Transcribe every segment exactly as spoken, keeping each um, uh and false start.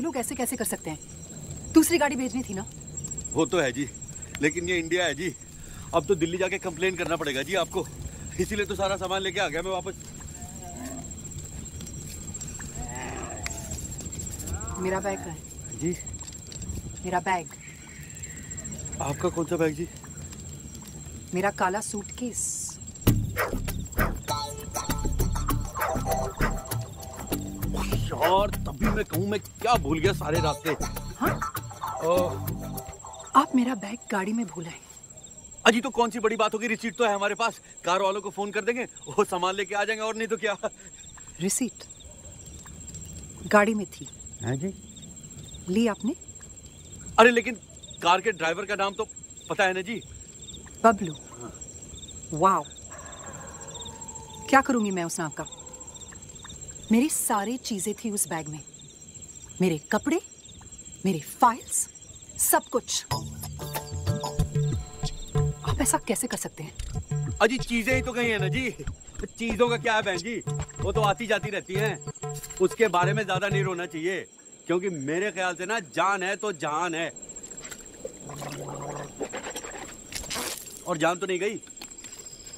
ये लोग ऐसे कैसे कर सकते हैं? दूसरी गाड़ी भेजनी थी ना। वो तो है जी, लेकिन ये इंडिया है जी, अब तो दिल्ली जाके कंप्लेन करना पड़ेगा जी आपको। इसीलिए तो सारा सामान लेके आ गया मैं वापस। मेरा बैग कहाँ है जी? मेरा बैग। आपका कौन सा बैग जी? मेरा काला सूटकेस। यार तभी मैं कहूँ मैं क्या भूल गया सारे रास्ते। हाँ? आप मेरा बैग गाड़ी में भूल आए। अजी तो कौन सी बड़ी बात होगी, रिसीट तो है हमारे पास। कार वालों को फोन कर देंगे, वो सामान लेके आ जाएंगे, और नहीं तो क्या। रिसीट गाड़ी में थी। हाँ जी, ली आपने? अरे लेकिन कार के ड्राइवर का नाम तो पता है ना जी, बबलू। हाँ। वाव, क्या करूंगी मैं उस नाम का। मेरी सारी चीजें थी उस बैग में, मेरे कपड़े, मेरी फाइल्स, सब कुछ। आप ऐसा कैसे कर सकते हैं? अजी चीजें ही तो कहीं है ना जी। चीजों का क्या है बहन जी, वो तो आती जाती रहती हैं। उसके बारे में ज्यादा नहीं रोना चाहिए, क्योंकि मेरे ख्याल से ना जान है तो जान है, और जान तो नहीं गई।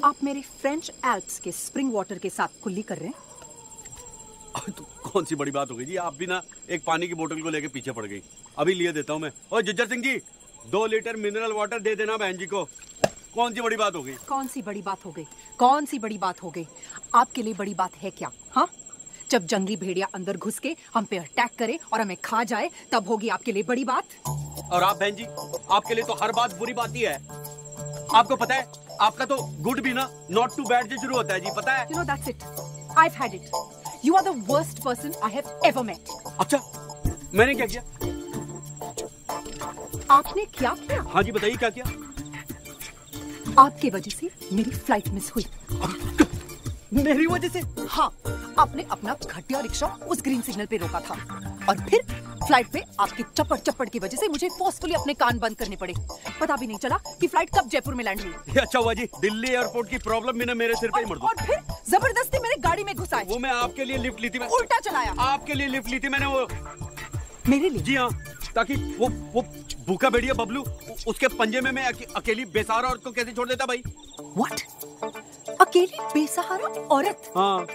आप मेरे फ्रेंच एल्प्स के स्प्रिंग वाटर के साथ कुल्ली कर रहे हैं। तो कौन सी बड़ी बात हो गई जी, आप भी ना एक पानी की बोतल को लेके पीछे पड़ गई। अभी लिए देता हूं मैं। और जुज्जर सिंह जी, दो लीटर मिनरल वाटर दे देना बहन जी को। कौन सी बड़ी बात हो गई? कौन सी बड़ी बात हो गई? कौन सी बड़ी बात हो गई? आपके लिए बड़ी बात है क्या? हाँ, जब जंगली भेड़िया अंदर घुस के हम पे अटैक करे और हमें खा जाए, तब होगी आपके लिए बड़ी बात। और आप बहन जी, आपके लिए तो हर बात बुरी बात ही है। आपको पता है, आपका तो गुड भी ना नॉट टू बैड से शुरू होता है जी, पता है? You know, that's it. I've had it. You are the worst person I have ever met. अच्छा, मैंने क्या किया? आपने क्या किया? हाँ जी बताइए क्या किया? आपके वजह से मेरी फ्लाइट मिस हुई। मेरी वजह से? हाँ, आपने अपना घटिया रिक्शा उस ग्रीन सिग्नल पे रोका था, और फिर फ्लाइट पे आपकी चपड़ चपड़ की वजह से मुझे फोर्सफुली अपने कान बंद करने पड़े। पता भी नहीं चला कि फ्लाइट कब जयपुर में लैंड हुई। अच्छा हुआ जी, दिल्ली एयरपोर्ट की प्रॉब्लम भी ना मेरे सिर पे ही मर दो। और फिर जबरदस्ती मेरे गाड़ी में घुसाए। वो मैं आपके लिए लिफ्ट ली थी, उल्टा चलाया। आपके लिए लिफ्ट ली थी मैंने, वो मेरे लिए? जी हाँ, ताकि वो वो भूखा भेड़िया बबलू, उसके पंजे में मैं अकेली बेसहारा औरत को कैसे छोड़ देता भाई। व्हाट? अकेली बेसहारा औरत? हाँ।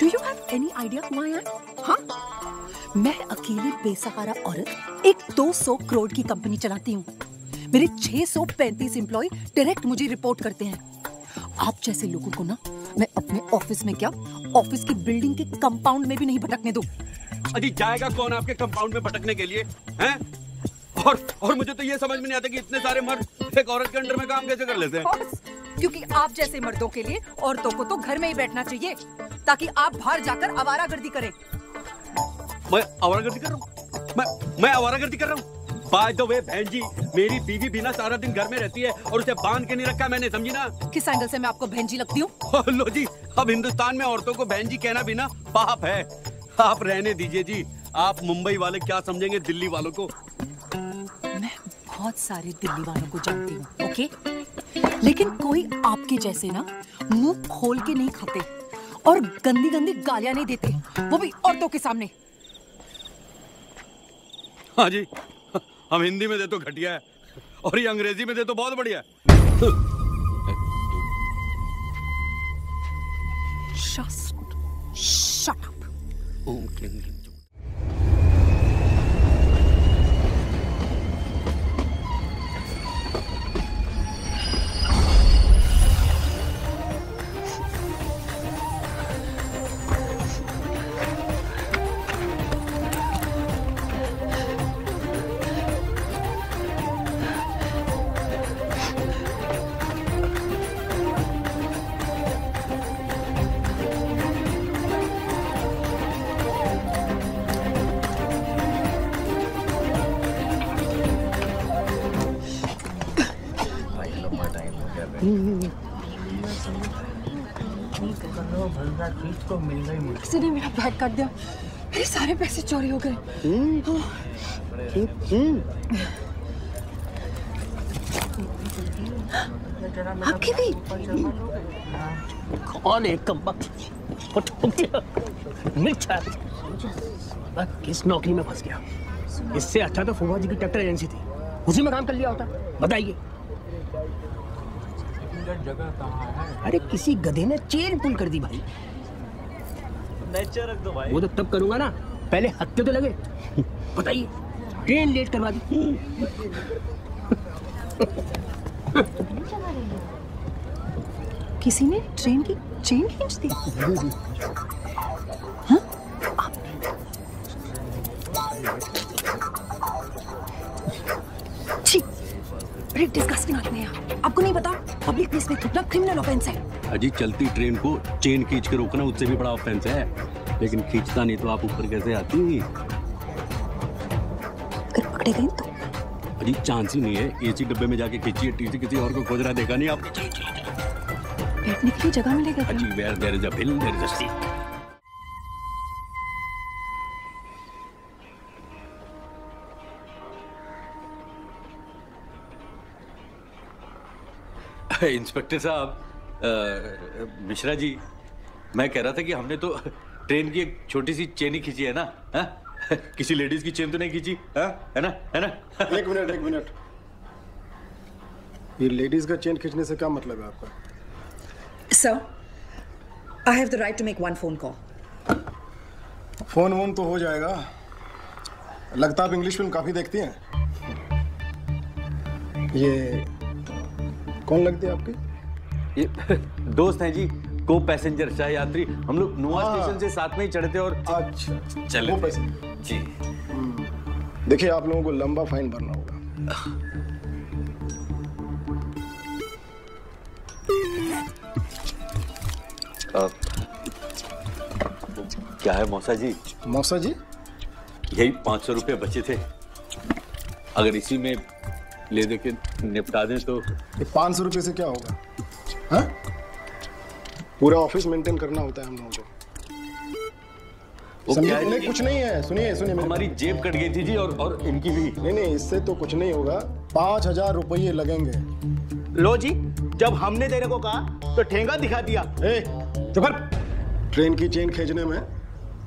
Do you have any idea who I am? हाँ, मैं अकेली बेसहारा औरत एक दो सौ करोड़ की कंपनी चलाती हूँ। मेरे छह सौ पैंतीस एम्प्लॉय डायरेक्ट मुझे रिपोर्ट करते हैं। आप जैसे लोगों को ना मैं अपने ऑफिस में क्या, ऑफिस की बिल्डिंग के कंपाउंड में भी नहीं भटकने दूँ। अजी जाएगा कौन आपके कंपाउंड में भटकने के लिए, हैं? और और मुझे तो ये समझ में नहीं आता कि इतने सारे मर्द एक औरत के अंडर में काम कैसे कर लेते हैं। क्योंकि आप जैसे मर्दों के लिए औरतों को तो घर में ही बैठना चाहिए, ताकि आप बाहर जाकर आवारागर्दी करें। मैं आवारागर्दी कर रहा हूँ? मैं मैं आवारागर्दी कर रहा हूँ? बाय द वे बहन जी, मेरी बीवी बिना सारा दिन घर में रहती है, और उसे बांध के नहीं रखा मैंने, समझी ना? किस एंगल से मैं आपको बहन जी लगती हूँ? लो जी, अब हिंदुस्तान में औरतों को बहन जी कहना भी ना पाप है। आप रहने दीजिए जी, आप मुंबई वाले क्या समझेंगे दिल्ली वालों को। मैं बहुत सारे दिल्ली वालों को जानती हूँ, ओके, लेकिन कोई आपके जैसे ना मुँह खोल के नहीं खाते, और गंदी गंदी गालियाँ नहीं देते, वो भी औरतों के सामने। हाँ जी, हम हिंदी में दे तो घटिया है, और ये अंग्रेजी में दे तो बहुत बढ़िया है। Shut shut up. किसी ने मेरा बैग काट दिया, मेरे सारे पैसे चोरी हो गए। आपके भी? कौन है कम्बख्त? फट हो गया मिर्चा। किस नौकरी में फंस गया। इससे अच्छा तो फूफा जी की ट्रैक्टर एजेंसी थी, उसी में काम कर लिया होता। बताइए जगह कहाँ है? अरे किसी गधे ने चेन पुल कर दी भाई। नेचर रख दो भाई। वो तो तब करूंगा ना, पहले हफ्ते तो लगे। बताइए ट्रेन लेट करवा दी। किसी ने ट्रेन की चेन खींच दी। हाँ? डिस्कस्टिंग आदमी है आप। आपको नहीं पता पब्लिक प्लेस में थूकना क्रिमिनल ऑफेंस है। अजी चलती ट्रेन को चेन खींच के रोकना उससे भी बड़ा ऑफेंस है, लेकिन खींचता नहीं तो आप ऊपर कैसे आती हैं? अगर पकड़े गए तो अजी चांस ही नहीं है। एसी डब्बे में जाके खींचिए, टीसी किसी और को खोज रहा देखा नहीं आपने। बैठने के लिए जगह मिलेगा अजी। Where there is a bill there is a seat. Inspector साहब, मिश्रा जी, मैं कह रहा था कि हमने तो ट्रेन की एक छोटी सी चेन ही खींची है ना। हा? किसी लेडीज की चेन तो नहीं खींची है ना? है ना? एक मिनट एक मिनट, ये लेडीज का चेन खींचने से क्या मतलब है आपका? Sir, I have the right to make one phone call. Phone वोन तो हो जाएगा। लगता आप इंग्लिश फिल्म काफी देखती हैं। ये कौन लगते हैं आपके? ये दोस्त हैं जी, को पैसेंजर शाह यात्री। हम लोग नोवा स्टेशन से साथ में ही चढ़ते और अच्छा चले जी। देखिए आप लोगों को लंबा फाइन भरना होगा। क्या है मौसा जी? मौसा जी यही पाँच सौ रुपये बचे थे, अगर इसी में ले दे के निपटा दें तो। पाँच सौ रुपये से क्या होगा? हाँ? पूरा ऑफिस मेंटेन करना होता है हम लोगों को। कुछ नहीं है। सुनिए सुनिए, हमारी जेब कट गई थी जी और और इनकी भी। नहीं नहीं, इससे तो कुछ नहीं होगा। पाँच हजार रुपये लगेंगे। लो जी, जब हमने देने को कहा तो ठेंगा दिखा दिया। ए, तो फिर ट्रेन की चेन खींचने में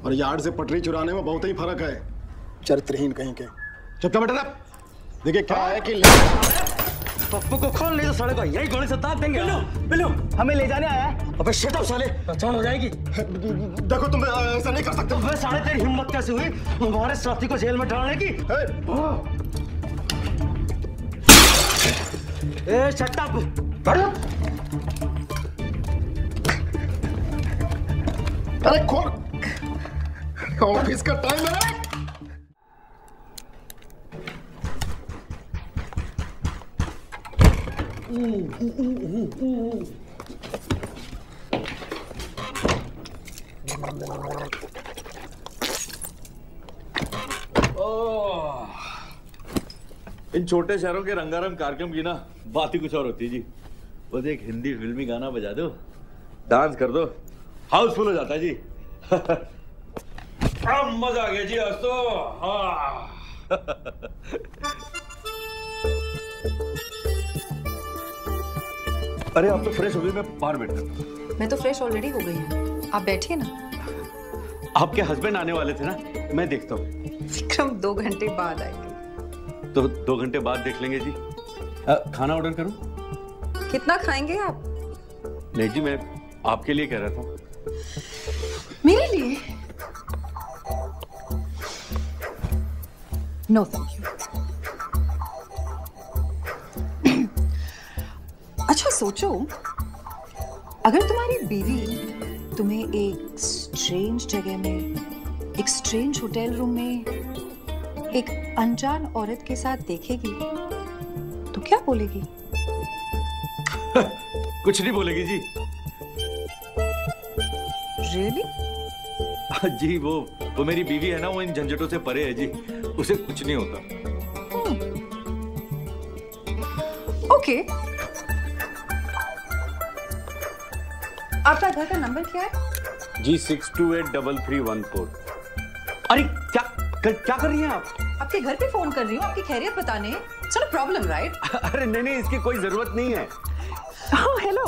और यार्ड से पटरी चुराने में बहुत ही फर्क है। चरित्रहीन कहीं के। चुपचाप बैठो ना। देखिए क्या है कि पप्पू को खोल ले तो सड़ेगा, यही गोली से ताप देंगे। बिल्लू बिल्लू हमें ले जाने आया है। अबे शिट अप साले, पहचान हो जाएगी। देखो तुम ऐसा नहीं कर सकते। अबे साले तेरी हिम्मत कैसे हुई हमारे साथी को जेल में डालने की? ए शिट अप बड़ू। अरे खोल, ऑफिस का टाइम है। इन छोटे शहरों के रंगारंग कार्यक्रम की ना बात ही कुछ और होती है जी। बस एक हिंदी फिल्मी गाना बजा दो, डांस कर दो, हाउसफुल हो जाता है जी। मजा आ गया जी आज तो। हाँ। अरे आप तो फ्रेश हो गई, मैं बाहर बैठता। मैं तो फ्रेश ऑलरेडी हो गई हूँ, आप बैठिए ना। आपके हस्बैंड आने वाले थे ना, मैं देखता हूँ। विक्रम दो घंटे बाद आएंगे। तो दो घंटे बाद देख लेंगे जी। आ, खाना ऑर्डर करूँ? कितना खाएंगे आप? नहीं जी, मैं आपके लिए कह रहा था। मेरे लिए? No thank you. अच्छा सोचो, अगर तुम्हारी बीवी तुम्हें एक स्ट्रेंज जगह में, एक स्ट्रेंज होटल रूम में एक अनजान औरत के साथ देखेगी तो क्या बोलेगी? कुछ नहीं बोलेगी जी। रियली? really? जी वो वो मेरी बीवी है ना, वो इन झंझटों से परे है जी, उसे कुछ नहीं होता। Okay hmm. okay. आपका घर का नंबर क्या है? जी six two eight double three one four. अरे क्या कर, क्या कर रही हैं आप? आपके घर पे फोन कर रही हूँ आपकी खैरियत बताने। It's not a problem right? अरे नहीं नहीं, इसकी कोई जरूरत नहीं है। हाँ हेलो,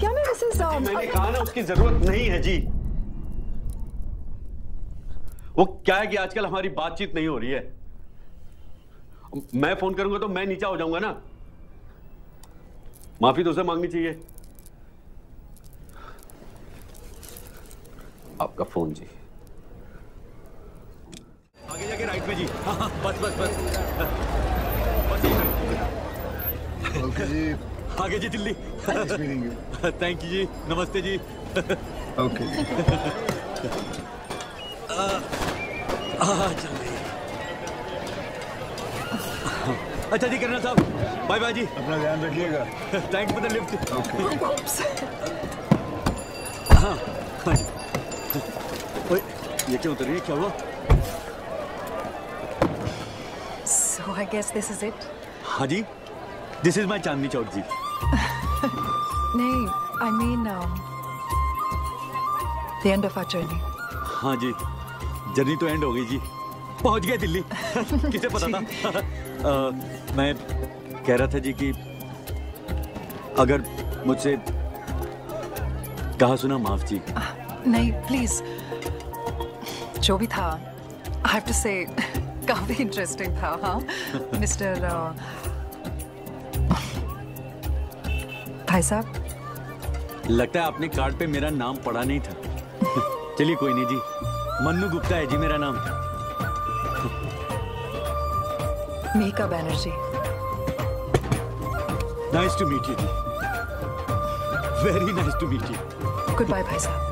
क्या मैं मिसेस? मैंने कहा ना उसकी जरूरत नहीं है जी। वो क्या है कि आजकल हमारी बातचीत नहीं हो रही है। मैं फोन करूंगा तो मैं नीचा हो जाऊंगा ना, माफी तो उसे मांगनी चाहिए। आपका फोन जी, आगे जाके राइट में जी। हाँ हाँ बस बस बस, बस ओके जी, आगे जी दिल्ली। थैंक यू जी, नमस्ते जी। ओके अच्छा जी, करना साहब बाय बाय जी, अपना ध्यान रखिएगा। Thank for the lift. Okay हाँ हाँ जी। ओए ये क्या उतर रही है, क्या हुआ? So I guess this is it. हाँ जी, this is my Chandni Chowk जी। नहीं, I mean uh, the end of our journey. हाँ जी, जर्नी तो एंड हो गई जी, पहुंच गए दिल्ली। किसे पता था? uh, मैं कह रहा था जी कि अगर मुझसे कहा सुना माफ जी। नहीं प्लीज, जो भी था आई हैव टू से काफी इंटरेस्टिंग था। हाँ मिस्टर भाई साहब, लगता है आपने कार्ड पे मेरा नाम पढ़ा नहीं था। चलिए कोई नहीं जी, मन्नू गुप्ता है जी मेरा नाम। Mika Banerjee, nice to meet you जी, very nice to meet you. Good bye भाई साहब।